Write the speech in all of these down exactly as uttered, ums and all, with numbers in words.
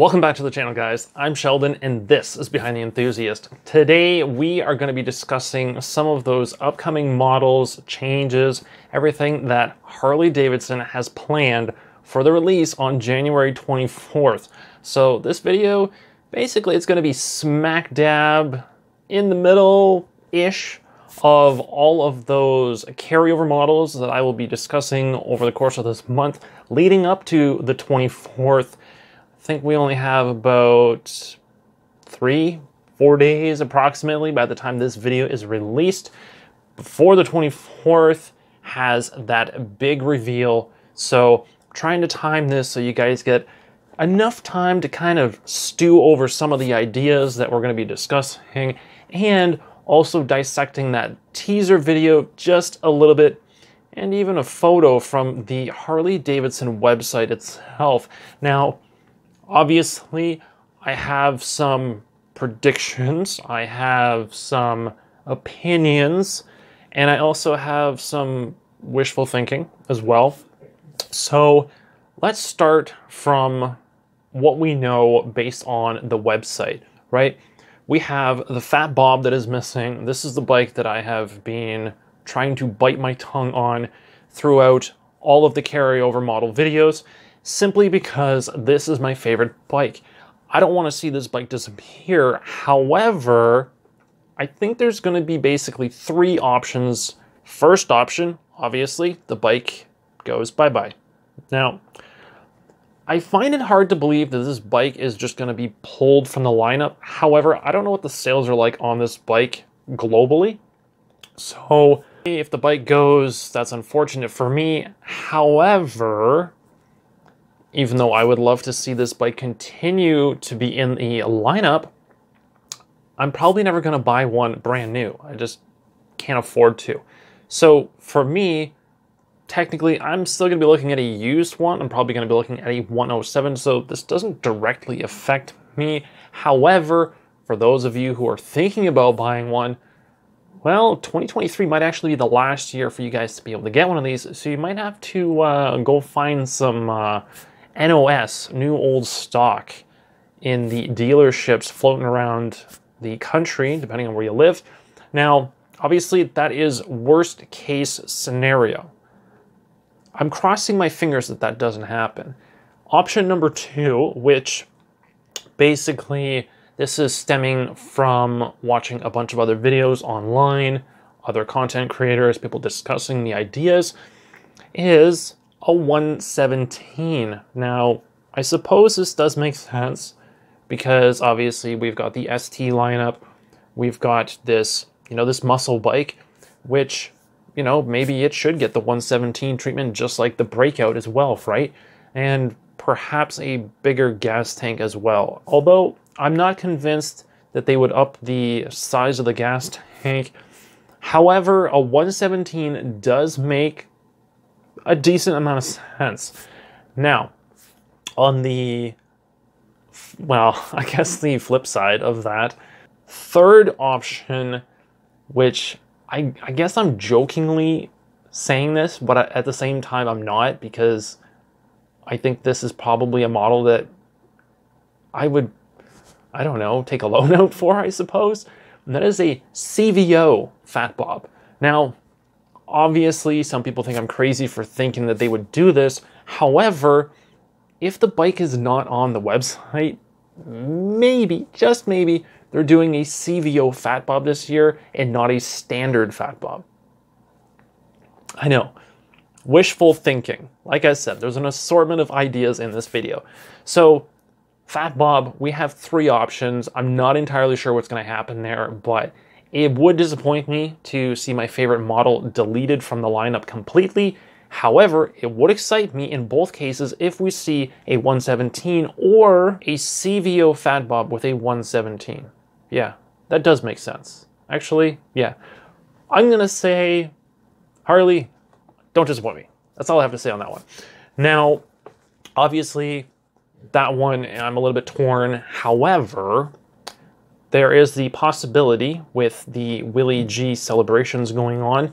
Welcome back to the channel, guys. I'm Sheldon and this is Behind the Enthusiast. Today we are going to be discussing some of those upcoming models, changes, everything that Harley-Davidson has planned for the release on January twenty-fourth. So this video, basically it's going to be smack dab in the middle-ish of all of those carryover models that I will be discussing over the course of this month leading up to the twenty-fourth. I think we only have about three, four days approximately by the time this video is released before the twenty-fourth has that big reveal. So I'm trying to time this so you guys get enough time to kind of stew over some of the ideas that we're going to be discussing and also dissecting that teaser video just a little bit and even a photo from the Harley-Davidson website itself. Now, obviously, I have some predictions, I have some opinions, and I also have some wishful thinking as well. So let's start from what we know based on the website, right? We have the Fat Bob that is missing. This is the bike that I have been trying to bite my tongue on throughout all of the carryover model videos, simply because this is my favorite bike. I don't want to see this bike disappear. However, I think there's going to be basically three options. First option, obviously, the bike goes bye-bye. Now, I find it hard to believe that this bike is just going to be pulled from the lineup. However, I don't know what the sales are like on this bike globally. So, if the bike goes, that's unfortunate for me. However, even though I would love to see this bike continue to be in the lineup, I'm probably never going to buy one brand new. I just can't afford to. So for me, technically, I'm still going to be looking at a used one. I'm probably going to be looking at a one oh seven, so this doesn't directly affect me. However, for those of you who are thinking about buying one, well, twenty twenty-three might actually be the last year for you guys to be able to get one of these, so you might have to uh, go find some Uh, N O S, new old stock, in the dealerships floating around the country, depending on where you live. Now, obviously, that is worst case scenario. I'm crossing my fingers that that doesn't happen. Option number two, which basically this is stemming from watching a bunch of other videos online, other content creators, people discussing the ideas, is a one seventeen. Now, I suppose this does make sense because obviously we've got the S T lineup, we've got this, you know, this muscle bike, which, you know, maybe it should get the one seventeen treatment just like the Breakout as well, right? And perhaps a bigger gas tank as well. Although I'm not convinced that they would up the size of the gas tank. However, a one seventeen does make a decent amount of sense. Now, on the, well, I guess the flip side of that, third option, which I, I guess I'm jokingly saying this, but I, at the same time I'm not, because I think this is probably a model that I would, I don't know, take a loan out for, I suppose. And that is a C V O Fat Bob. Now, obviously, some people think I'm crazy for thinking that they would do this. However, if the bike is not on the website, maybe, just maybe, they're doing a C V O Fat Bob this year and not a standard Fat Bob. I know. Wishful thinking. Like I said, there's an assortment of ideas in this video. So, Fat Bob, we have three options. I'm not entirely sure what's going to happen there, but it would disappoint me to see my favorite model deleted from the lineup completely. However, it would excite me in both cases if we see a one seventeen or a C V O Fat Bob with a one seventeen. Yeah, that does make sense. Actually, yeah. I'm going to say, Harley, don't disappoint me. That's all I have to say on that one. Now, obviously, that one, I'm a little bit torn. However, there is the possibility, with the Willie G celebrations going on,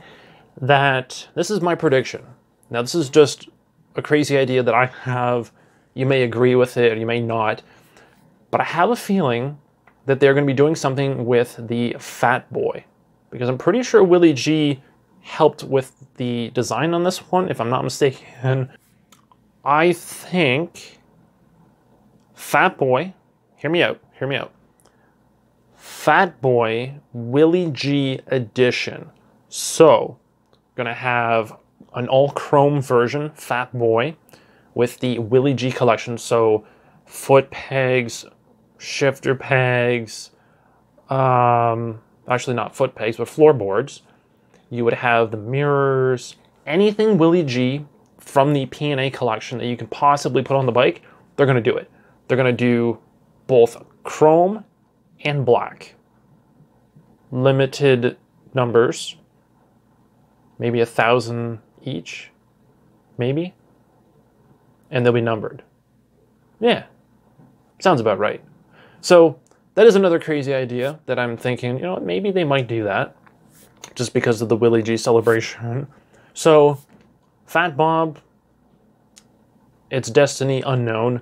that this is my prediction. Now, this is just a crazy idea that I have. You may agree with it, you may not. but I have a feeling that they're going to be doing something with the Fat Boy, because I'm pretty sure Willie G helped with the design on this one, if I'm not mistaken. I think Fat Boy, hear me out, hear me out. Fat Boy Willie G edition. So, gonna have an all chrome version, Fat Boy, with the Willie G collection. So, foot pegs, shifter pegs, um, actually not foot pegs, but floorboards. You would have the mirrors, anything Willie G from the P and A collection that you can possibly put on the bike, they're gonna do it. They're gonna do both chrome and black. Limited numbers, maybe a thousand each, maybe, and they'll be numbered. Yeah, sounds about right. So that is another crazy idea that I'm thinking, you know, maybe they might do that just because of the Willie G celebration. So Fat Bob, it's destiny unknown.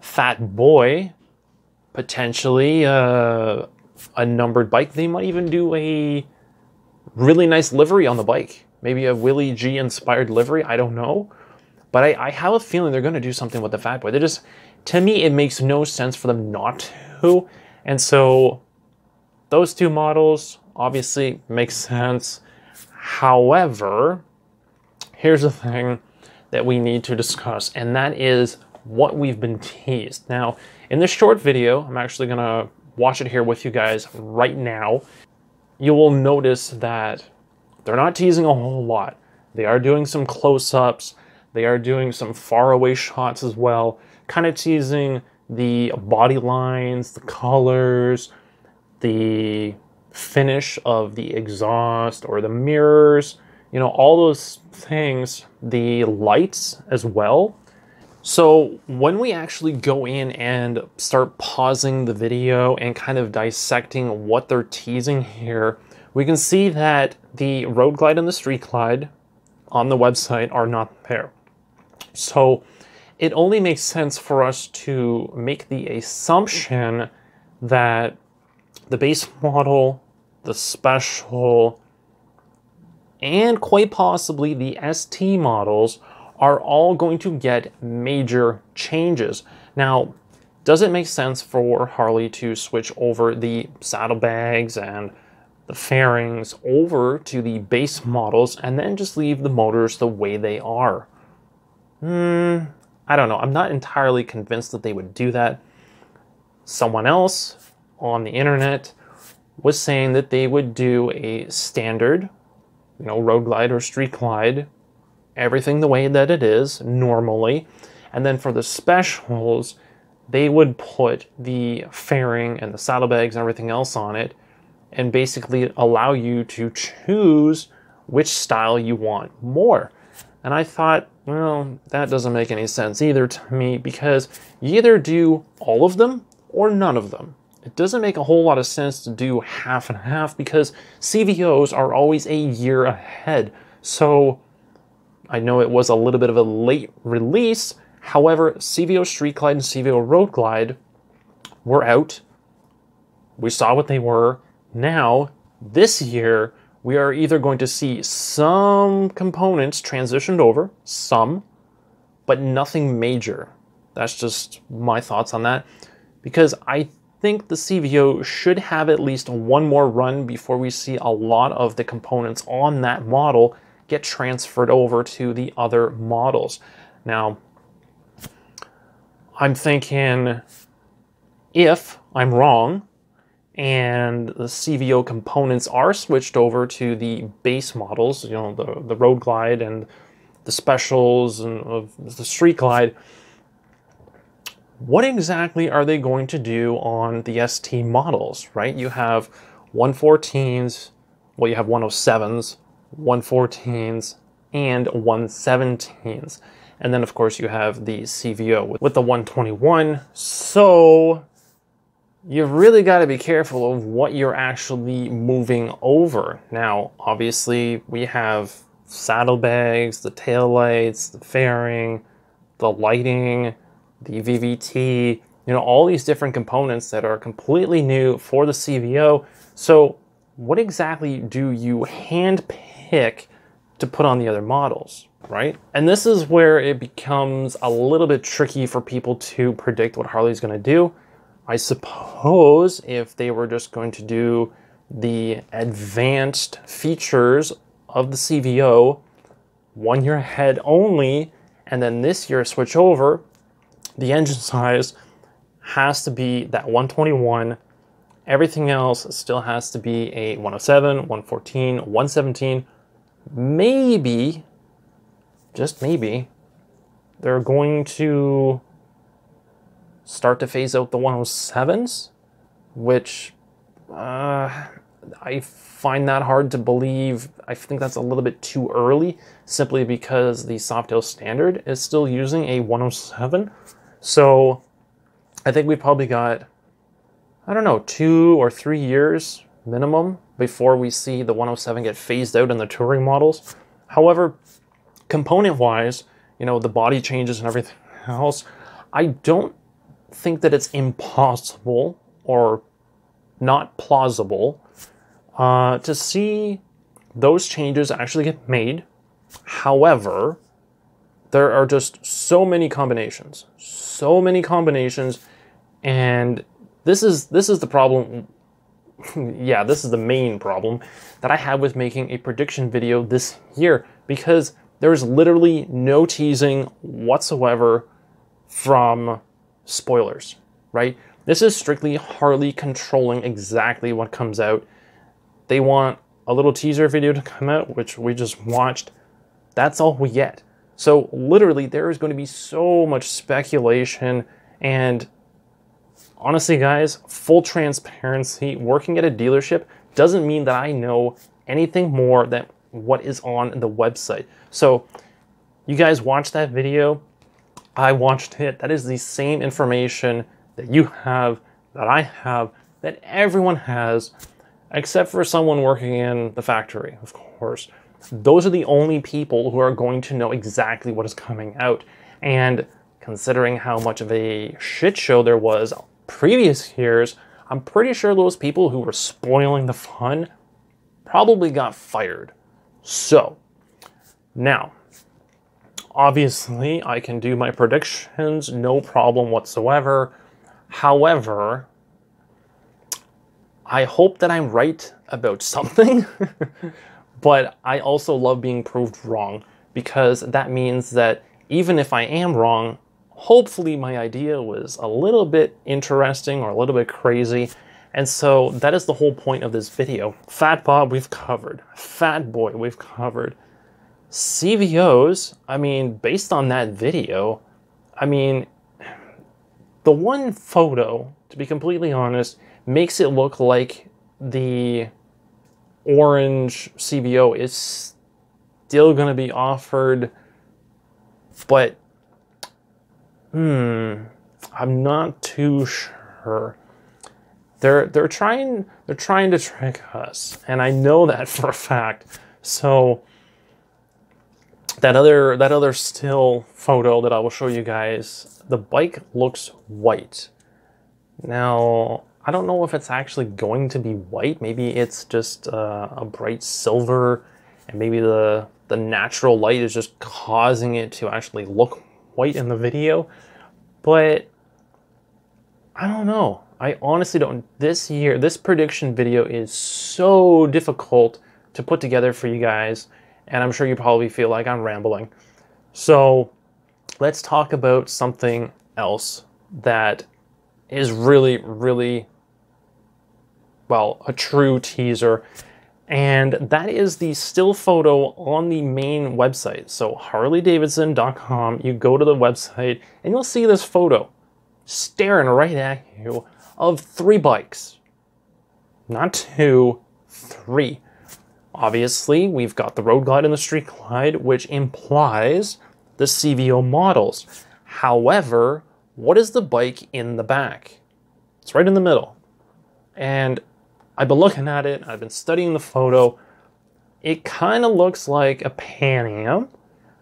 Fat Boy, potentially uh, a numbered bike. They might even do a really nice livery on the bike. Maybe a Willie G inspired livery, I don't know. But I, I have a feeling they're going to do something with the Fat Boy. They just, to me, it makes no sense for them not to. And so those two models obviously make sense. However, here's the thing that we need to discuss, and that is what we've been teased. Now, in this short video, I'm actually going to watch it here with you guys right now. You will notice that they're not teasing a whole lot. They are doing some close-ups. They are doing some faraway shots as well, kind of teasing the body lines, the colors, the finish of the exhaust or the mirrors, you know, all those things, the lights as well. So when we actually go in and start pausing the video and kind of dissecting what they're teasing here, we can see that the Road Glide and the Street Glide on the website are not there. So it only makes sense for us to make the assumption that the base model, the special, and quite possibly the S T models are all going to get major changes. Now, does it make sense for Harley to switch over the saddlebags and the fairings over to the base models and then just leave the motors the way they are? Hmm, I don't know. I'm not entirely convinced that they would do that. Someone else on the internet was saying that they would do a standard, you know, Road Glide or Street Glide, everything the way that it is normally, and then for the specials they would put the fairing and the saddlebags and everything else on it and basically allow you to choose which style you want more. And I thought, well, that doesn't make any sense either to me, because you either do all of them or none of them. It doesn't make a whole lot of sense to do half and half, because C V Os are always a year ahead. So I know it was a little bit of a late release, however, C V O Street Glide and C V O Road Glide were out. We saw what they were. Now, this year, we are either going to see some components transitioned over, some, but nothing major. That's just my thoughts on that, because I think the C V O should have at least one more run before we see a lot of the components on that model get transferred over to the other models. Now, I'm thinking, if I'm wrong and the C V O components are switched over to the base models, you know, the, the Road Glide and the specials and of the Street Glide, what exactly are they going to do on the S T models, right? You have one fourteens, well, you have one oh sevens, one fourteens and one seventeens, and then of course you have the C V O with the one twenty-one. So you've really got to be careful of what you're actually moving over. Now obviously we have saddlebags, the taillights, the fairing, the lighting, the V V T, you know, all these different components that are completely new for the C V O. So what exactly do you hand pick to put on the other models, right? And this is where it becomes a little bit tricky for people to predict what Harley's gonna do. I suppose if they were just going to do the advanced features of the C V O one year ahead only, and then this year switch over, the engine size has to be that one twenty-one. Everything else still has to be a one oh seven, one fourteen, one seventeen. Maybe, just maybe, they're going to start to phase out the one oh sevens, which uh, I find that hard to believe. I think that's a little bit too early, simply because the Softail standard is still using a one oh seven. So I think we probably got, I don't know, two or three years minimum before we see the one oh seven get phased out in the touring models. However, component-wise, you know, the body changes and everything else, I don't think that it's impossible or not plausible uh, to see those changes actually get made. However, there are just so many combinations, so many combinations, and this is this is the problem. Yeah, this is the main problem that I have with making a prediction video this year, because there is literally no teasing whatsoever from spoilers, right? This is strictly Harley controlling exactly what comes out. They want a little teaser video to come out, which we just watched. That's all we get. So literally there is going to be so much speculation. And honestly, guys, full transparency, working at a dealership doesn't mean that I know anything more than what is on the website. So you guys watched that video. I watched it. That is the same information that you have, that I have, that everyone has, except for someone working in the factory, of course. Those are the only people who are going to know exactly what is coming out. And considering how much of a shit show there was previous years, I'm pretty sure those people who were spoiling the fun probably got fired. So now, obviously I can do my predictions, no problem whatsoever. However, I hope that I'm right about something, but I also love being proved wrong, because that means that even if I am wrong, hopefully my idea was a little bit interesting or a little bit crazy. And so that is the whole point of this video. Fat Bob, we've covered. Fat Boy, we've covered. C V Os, I mean, based on that video, I mean, the one photo, to be completely honest, makes it look like the orange C V O is still going to be offered, but hmm, I'm not too sure. They're they're trying they're trying to trick us, and I know that for a fact. So that other that other still photo that I will show you guys, the bike looks white. Now, I don't know if it's actually going to be white. Maybe it's just uh, a bright silver, and maybe the the natural light is just causing it to actually look white in the video. But I don't know. I honestly don't. This year, this prediction video is so difficult to put together for you guys, and I'm sure you probably feel like I'm rambling. So let's talk about something else that is really, really, well, a true teaser, and that is the still photo on the main website. So Harley Davidson dot com, you go to the website, and you'll see this photo staring right at you, of three bikes, not two, three. Obviously, we've got the Road Glide and the Street Glide, which implies the C V O models. However, what is the bike in the back? It's right in the middle. And I've been looking at it, I've been studying the photo. It kind of looks like a Pan Am.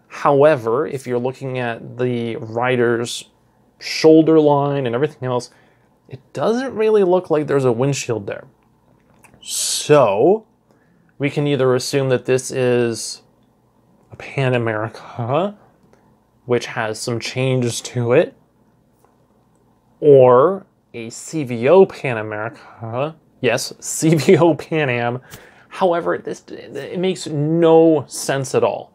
However, if you're looking at the rider's shoulder line and everything else, it doesn't really look like there's a windshield there. So we can either assume that this is a Pan America, which has some changes to it, or a C V O Pan America. Yes, C V O Pan Am. However, this, it makes no sense at all.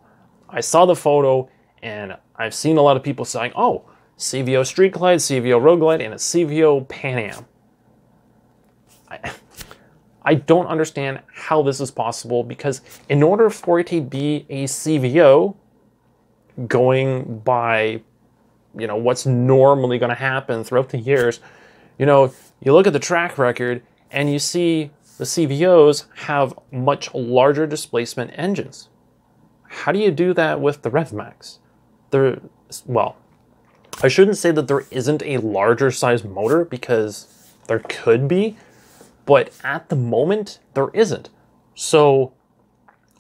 I saw the photo, and I've seen a lot of people saying, oh, C V O Street Glide, C V O Road Glide, and a C V O Pan Am. I, I don't understand how this is possible, because in order for it to be a C V O, going by, you know, what's normally going to happen throughout the years, you know, you look at the track record and you see the C V Os have much larger displacement engines. How do you do that with the RevMax? There, well, I shouldn't say that there isn't a larger size motor, because there could be, but at the moment there isn't. So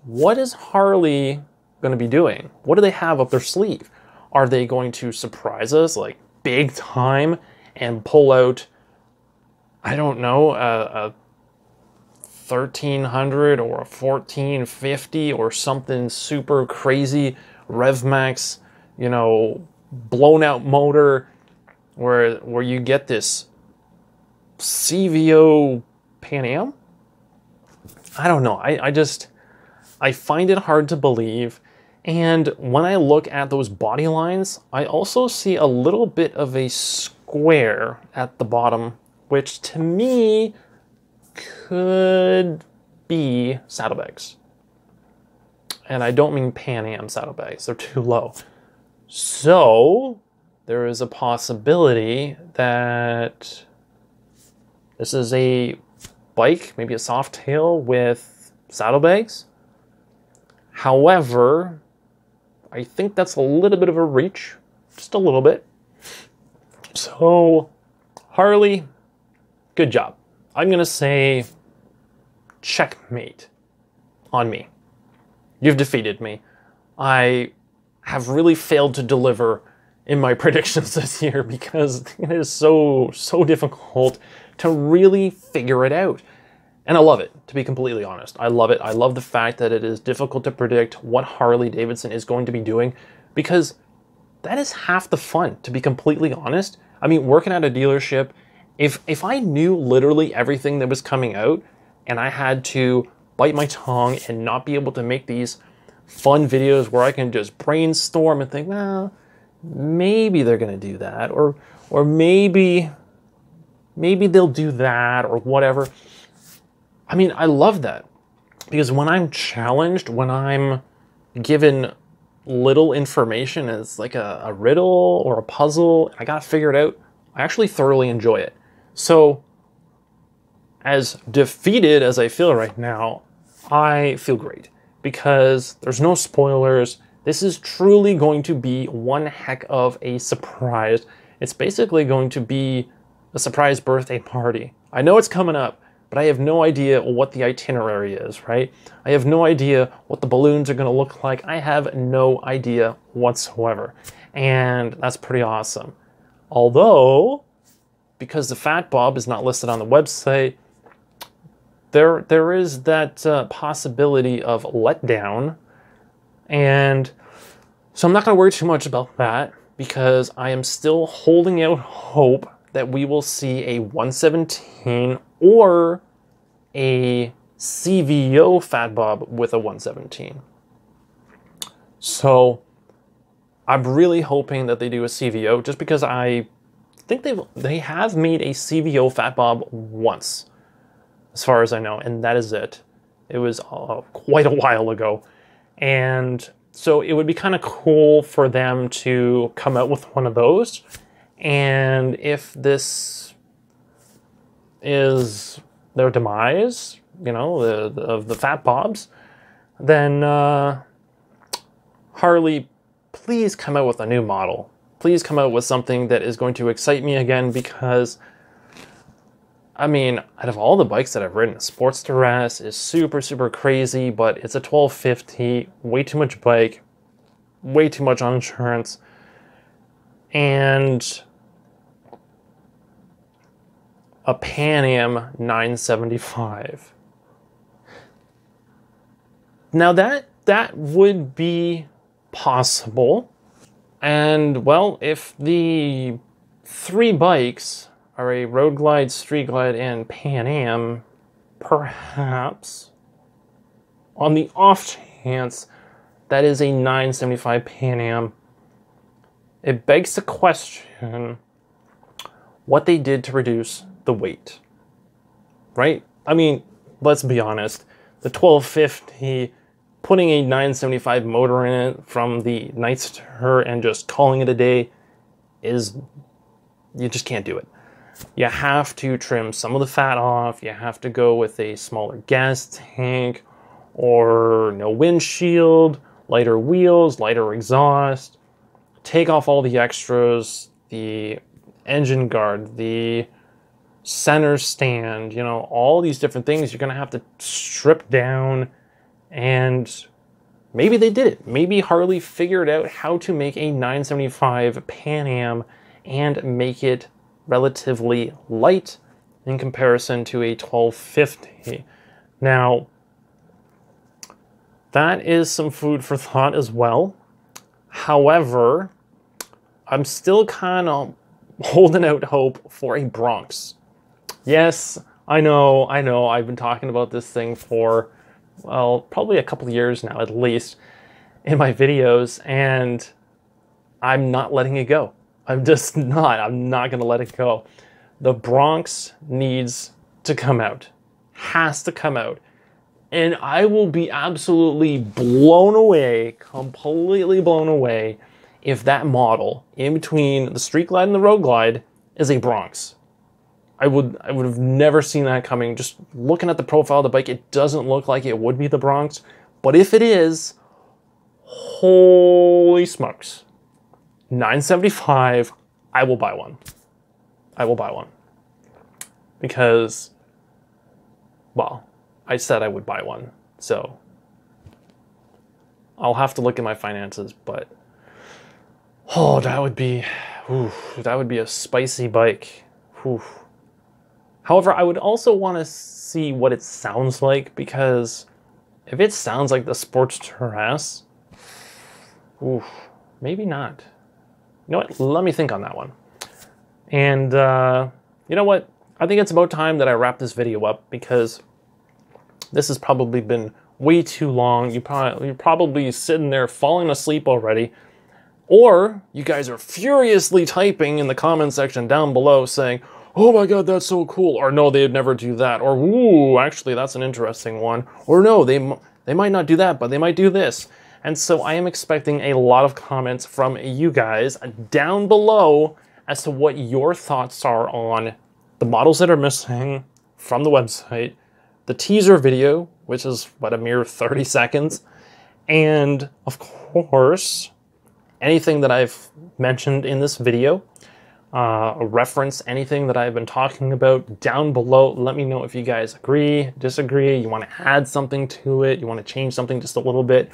what is Harley going to be doing? What do they have up their sleeve? Are they going to surprise us like big time and pull out, I don't know, a, a thirteen hundred or a fourteen fifty or something super crazy RevMax, you know, blown out motor where where you get this C V O Pan Am? I don't know. I, I just, I find it hard to believe. And when I look at those body lines, I also see a little bit of a square at the bottom, which to me could be saddlebags. And I don't mean Pan Am saddlebags, they're too low. So there is a possibility that this is a bike, maybe a soft tail with saddlebags. However, I think that's a little bit of a reach, just a little bit. So Harley, good job. I'm gonna say checkmate on me. You've defeated me. I have really failed to deliver in my predictions this year, because it is so, so difficult to really figure it out. And I love it, to be completely honest. I love it. I love the fact that it is difficult to predict what Harley-Davidson is going to be doing, because that is half the fun, to be completely honest. I mean, working at a dealership, if, if I knew literally everything that was coming out and I had to bite my tongue and not be able to make these fun videos where I can just brainstorm and think, well, maybe they're gonna do that, or or maybe maybe they'll do that, or whatever. I mean, I love that, because when I'm challenged, when I'm given little information, it's like a, a riddle or a puzzle, I gotta figure it out, I actually thoroughly enjoy it. So as defeated as I feel right now, I feel great, because there's no spoilers. This is truly going to be one heck of a surprise. It's basically going to be a surprise birthday party. I know it's coming up, but I have no idea what the itinerary is, right? I have no idea what the balloons are gonna look like. I have no idea whatsoever. And that's pretty awesome. Although, because the Fat Bob is not listed on the website, there, there is that uh, possibility of letdown. And so I'm not gonna worry too much about that, because I am still holding out hope that we will see a one seventeen or a C V O Fat Bob with a one seventeen. So I'm really hoping that they do a C V O, just because I think they've, they have made a C V O Fat Bob once, as far as I know, and that is it. It was uh, quite a while ago. And so it would be kind of cool for them to come out with one of those. And if this is their demise, you know, the, the, of the Fat Bobs, then uh, Harley, please come out with a new model. Please come out with something that is going to excite me again, because, I mean, out of all the bikes that I've ridden, the Sportster S is super, super crazy, but it's a twelve fifty, way too much bike, way too much on insurance. And a Pan Am nine seventy-five. Now that, that would be possible. And well, if the three bikes are a Road Glide, Street Glide, and Pan Am, perhaps, on the off chance that is a nine seventy-five Pan Am, it begs the question what they did to reduce the weight, right? I mean, let's be honest, the twelve fifty, putting a nine seventy-five motor in it from the Nightster and just calling it a day is, you just can't do it. You have to trim some of the fat off, you have to go with a smaller gas tank, or no windshield, lighter wheels, lighter exhaust, take off all the extras, the engine guard, the center stand, you know, all these different things you're gonna have to strip down. And maybe they did it. Maybe Harley figured out how to make a nine seventy-five Pan Am and make it relatively light in comparison to a twelve fifty. Now, that is some food for thought as well. However, I'm still kind of holding out hope for a Bronx. Yes, I know, I know, I've been talking about this thing for, well, probably a couple of years now, at least, in my videos, and I'm not letting it go. I'm just not. I'm not going to let it go. The Bronx needs to come out. Has to come out. And I will be absolutely blown away, completely blown away, if that model, in between the Street Glide and the Road Glide, is a Bronx. I would, I would have never seen that coming. Just looking at the profile of the bike, it doesn't look like it would be the Bronx. But if it is, holy smokes. nine seventy-five, I will buy one. I will buy one. Because, well, I said I would buy one. So, I'll have to look at my finances, but, oh, that would be, ooh, that would be a spicy bike. Oof. However, I would also want to see what it sounds like, because if it sounds like the Sports Terrace, oof, maybe not. You know what? Let me think on that one. And uh, you know what? I think it's about time that I wrap this video up, because this has probably been way too long. You probably, you're probably sitting there falling asleep already. Or you guys are furiously typing in the comment section down below saying, oh my god, that's so cool, or no, they'd never do that, or ooh, actually, that's an interesting one, or no, they, they might not do that, but they might do this. And so I am expecting a lot of comments from you guys down below as to what your thoughts are on the models that are missing from the website, the teaser video, which is, what, a mere thirty seconds, and, of course, anything that I've mentioned in this video, uh, reference anything that I've been talking about down below. Let me know if you guys agree, disagree, you want to add something to it, you want to change something just a little bit.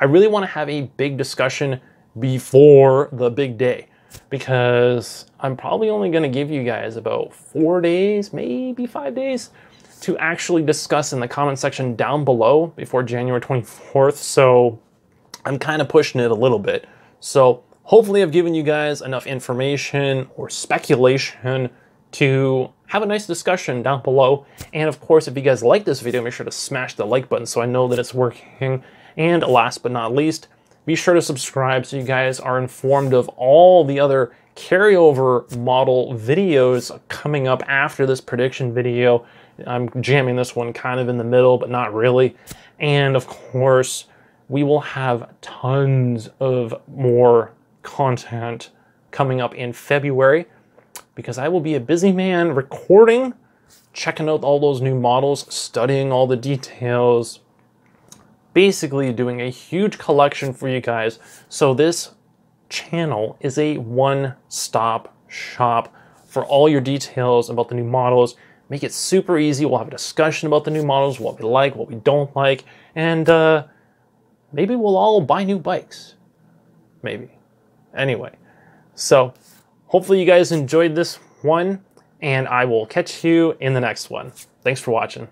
I really want to have a big discussion before the big day, because I'm probably only going to give you guys about four days, maybe five days, to actually discuss in the comment section down below before January twenty-fourth. So I'm kind of pushing it a little bit. So hopefully I've given you guys enough information or speculation to have a nice discussion down below. And of course, if you guys like this video, make sure to smash the like button so I know that it's working. And last but not least, be sure to subscribe so you guys are informed of all the other carryover model videos coming up after this prediction video. I'm jamming this one kind of in the middle, but not really. And of course, we will have tons of more content coming up in February, because I will be a busy man recording, checking out all those new models, studying all the details, basically doing a huge collection for you guys. So this channel is a one-stop shop for all your details about the new models. Make it super easy. We'll have a discussion about the new models, what we like, what we don't like, and uh, maybe we'll all buy new bikes. Maybe. Anyway, so hopefully you guys enjoyed this one. and I will catch you in the next one. Thanks for watching.